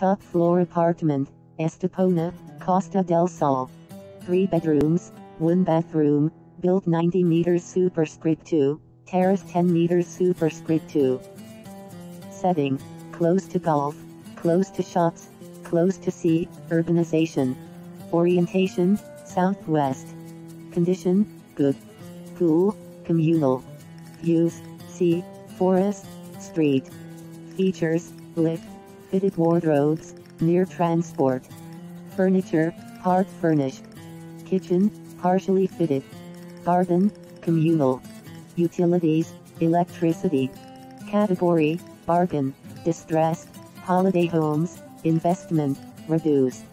Top-floor apartment, Estepona, Costa del Sol. 3 bedrooms, 1 bathroom, built 90 meters superscript 2, terrace 10 meters superscript 2. Setting, close to golf, close to shops, close to sea, urbanization. Orientation, southwest. Condition, good. Pool, communal. Views, sea, forest, street. Features, lift, fitted wardrobes, near transport. Furniture, part furnished. Kitchen, partially fitted. Garden, communal. Utilities, electricity. Category, bargain, distressed. Holiday homes, investment, reduced.